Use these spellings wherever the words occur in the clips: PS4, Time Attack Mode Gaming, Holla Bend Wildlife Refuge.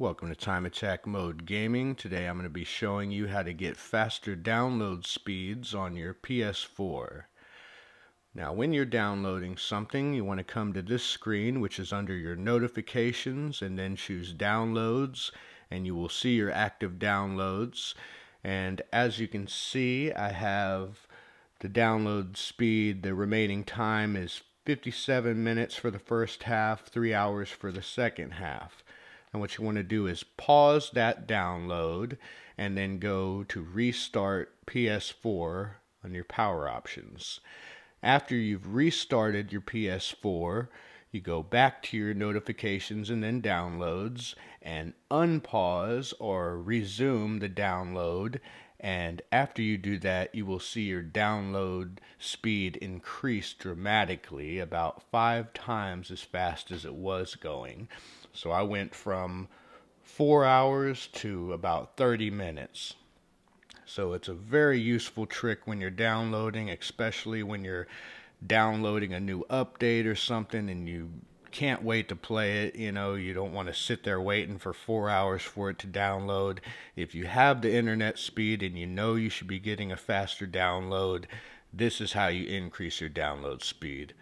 Welcome to Time Attack Mode Gaming. Today I'm going to be showing you how to get faster download speeds on your PS4. Now when you're downloading something, you want to come to this screen, which is under your notifications, and then choose downloads, and you will see your active downloads. And as you can see, I have the download speed. The remaining time is 57 minutes for the first half, 3 hours for the second half. And what you want to do is pause that download and then go to restart PS4 on your power options. After you've restarted your PS4, you go back to your notifications and then downloads and unpause or resume the download. And after you do that, you will see your download speed increase dramatically, about 5 times as fast as it was going. So I went from 4 hours to about 30 minutes. So it's a very useful trick when you're downloading, especially when you're downloading a new update or something and you can't wait to play it. You know, you don't want to sit there waiting for 4 hours for it to download. If you have the internet speed and you know you should be getting a faster download, this is how you increase your download speed.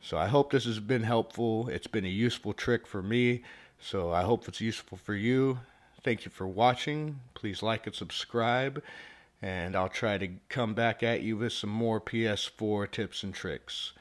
So I hope this has been helpful. It's been a useful trick for me, so I hope it's useful for you. Thank you for watching. Please like and subscribe, and I'll try to come back at you with some more PS4 tips and tricks.